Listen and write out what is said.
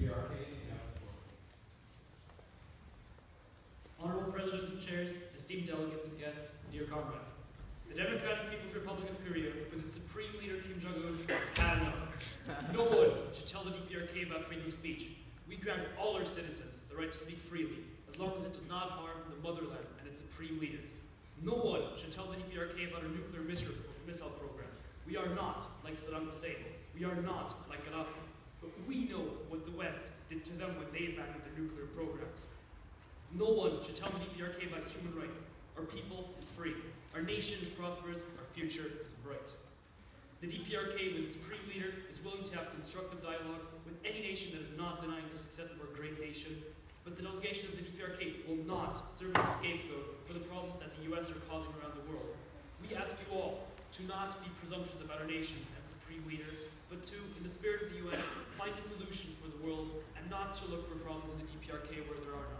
DPRK is now the floor. Honorable Presidents and Chairs, esteemed delegates and guests, dear comrades. The Democratic People's Republic of Korea, with its supreme leader Kim Jong Un, has had enough. No one should tell the DPRK about freedom of speech. We grant all our citizens the right to speak freely, as long as it does not harm the motherland and its supreme leader. No one should tell the DPRK about our nuclear missile program. We are not like Saddam Hussein. We are not like Gaddafi. But we know what the West did to them when they abandoned their nuclear programs. No one should tell the DPRK about human rights. Our people is free. Our nation is prosperous. Our future is bright. The DPRK, with its supreme leader, is willing to have constructive dialogue with any nation that is not denying the success of our great nation. But the delegation of the DPRK will not serve as a scapegoat for the problems that the US are causing around the world. We ask you all to not be presumptuous about our nation and supreme leader, but to, in the spirit of the UN, find a solution for the world and not to look for problems in the DPRK where there are none.